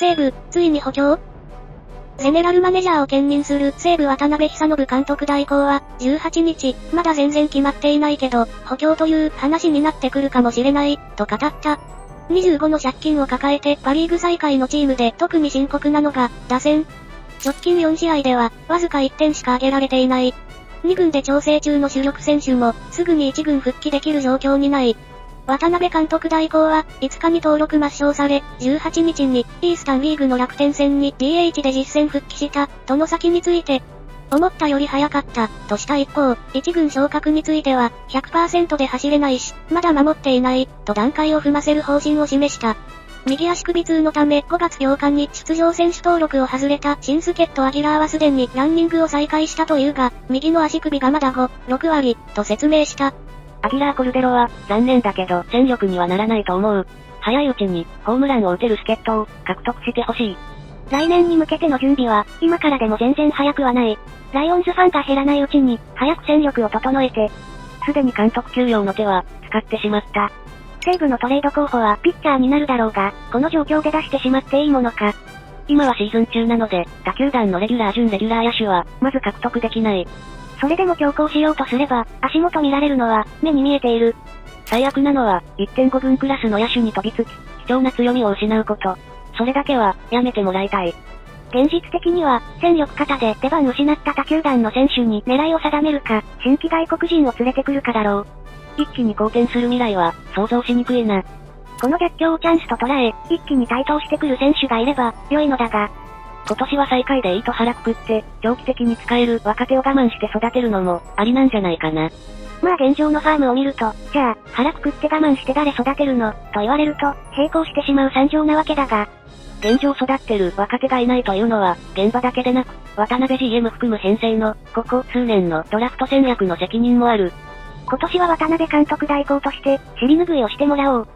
西武、ついに補強？ゼネラルマネージャーを兼任する西武渡辺久信監督代行は、18日、まだ全然決まっていないけど、補強という話になってくるかもしれない、と語った。25の借金を抱えてパリーグ最下位のチームで特に深刻なのが、打線。直近4試合では、わずか1点しか挙げられていない。2軍で調整中の主力選手も、すぐに1軍復帰できる状況にない。渡辺監督代行は、5日に登録抹消され、18日に、イースタンリーグの楽天戦に DH で実戦復帰した、との先について、思ったより早かった、とした一方、1軍昇格については、100% で走れないし、まだ守っていない、と段階を踏ませる方針を示した。右足首痛のため5月8日に出場選手登録を外れた新助っ人アギラーはすでにランニングを再開したというが、右の足首がまだ5、6割、と説明した。アギラー・コルデロは、残念だけど戦力にはならないと思う。早いうちに、ホームランを打てる助っ人を獲得してほしい。来年に向けての準備は、今からでも全然早くはない。ライオンズファンが減らないうちに、早く戦力を整えて、すでに監督休養の手は、使ってしまった。西武のトレード候補はピッチャーになるだろうが、この状況で出してしまっていいものか。今はシーズン中なので、他球団のレギュラー準レギュラー野手は、まず獲得できない。それでも強行しようとすれば、足元見られるのは、目に見えている。最悪なのは、1.5 軍クラスの野手に飛びつき、貴重な強みを失うこと。それだけは、やめてもらいたい。現実的には、戦力過多で出番失った他球団の選手に狙いを定めるか、新規外国人を連れてくるかだろう。一気に好転する未来は、想像しにくいな。この逆境をチャンスと捉え、一気に台頭してくる選手がいれば、良いのだが、今年は最下位でいいと腹くくって、長期的に使える若手を我慢して育てるのも、ありなんじゃないかな。まあ現状のファームを見ると、じゃあ、腹くくって我慢して誰育てるの、と言われると、並行してしまう惨状なわけだが、現状育ってる若手がいないというのは、現場だけでなく、渡辺 GM 含む編成の、ここ数年のドラフト戦略の責任もある。今年は渡辺監督代行として、尻拭いをしてもらおう。